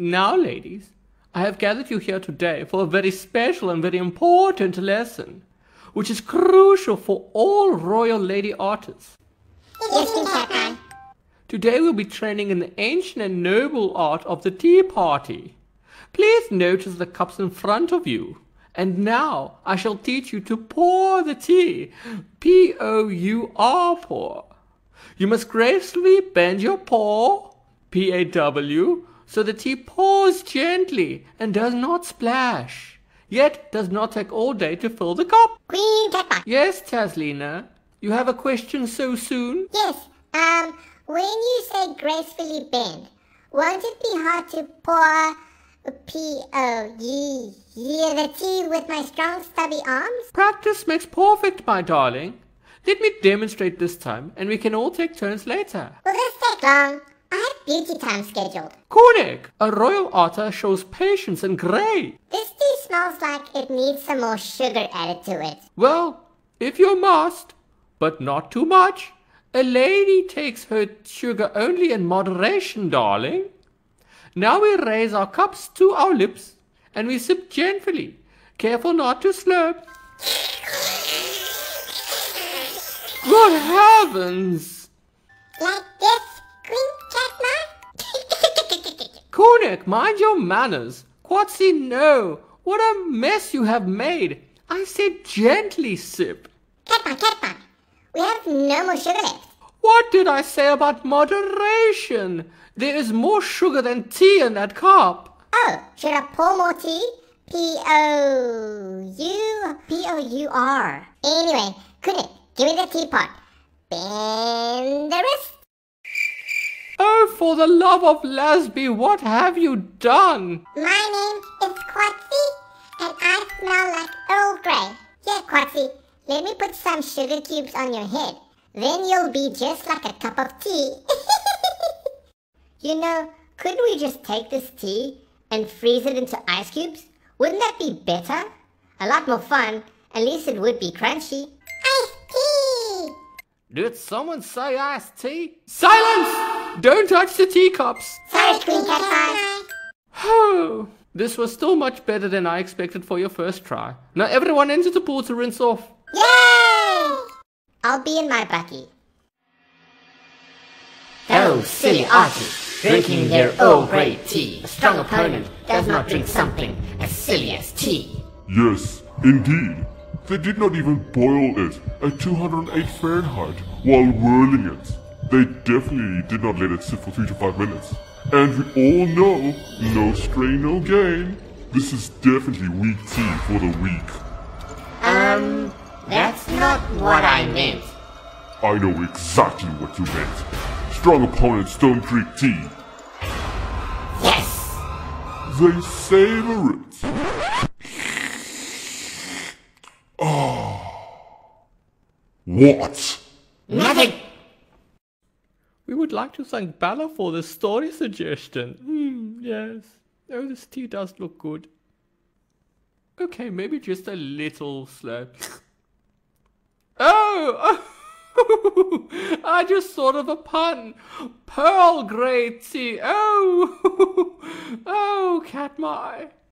Now, ladies, I have gathered you here today for a very special and very important lesson, which is crucial for all royal lady otters. Yes, King Katmai. Today we'll be training in the ancient and noble art of the tea party. Please notice the cups in front of you. And now I shall teach you to pour the tea. P-O-U-R, pour. You must gracefully bend your paw, P-A-W, so the tea pours gently and does not splash, yet does not take all day to fill the cup. Green Catboy. Yes, Tazlina. You have a question so soon? Yes, when you say gracefully bend, won't it be hard to pour P-O-U-R the tea with my strong stubby arms? Practice makes perfect, my darling. Let me demonstrate this time, and we can all take turns later. Will this take long? I have beauty time scheduled. Koenig, a royal otter shows patience and grace. This tea smells like it needs some more sugar added to it. Well, if you must, but not too much. A lady takes her sugar only in moderation, darling. Now we raise our cups to our lips, and we sip gently, careful not to slurp. Good heavens! Like this, Green Catboy? Kunik, mind your manners. Quatse, no. What a mess you have made. I said gently sip. Catboy, we have no more sugar left. What did I say about moderation? There is more sugar than tea in that cup. Oh, should I pour more tea? P-O-U-R. Anyway, Kunik. Give me the teapot. Bend the wrist. Oh, for the love of Lasby, what have you done? My name is Quatse, and I smell like Earl Grey. Yeah, Quatse, let me put some sugar cubes on your head. Then you'll be just like a cup of tea. You know, couldn't we just take this tea and freeze it into ice cubes? Wouldn't that be better? A lot more fun. At least it would be crunchy. Did someone say iced tea? Silence! Don't touch the teacups! Sorry, Green Catboy. Oh, this was still much better than I expected for your first try. Now everyone into the pool to rinse off. Yay! I'll be in my bucky. Oh, silly artists, drinking their Earl Grey tea. A strong opponent does not drink something as silly as tea. Yes, indeed. They did not even boil it at 208 Fahrenheit while whirling it. They definitely did not let it sit for 3 to 5 minutes. And we all know, no strain, no gain. This is definitely weak tea for the weak. That's not what I meant. I know exactly what you meant. Strong opponent Stone Creek tea. Yes! They savor it. What? Nothing! We would like to thank Bella for the story suggestion. Yes. Oh, this tea does look good. Okay, maybe just a little slow. Oh! I just thought of a pun. Pearl Grey tea. Oh! Oh, Katmai.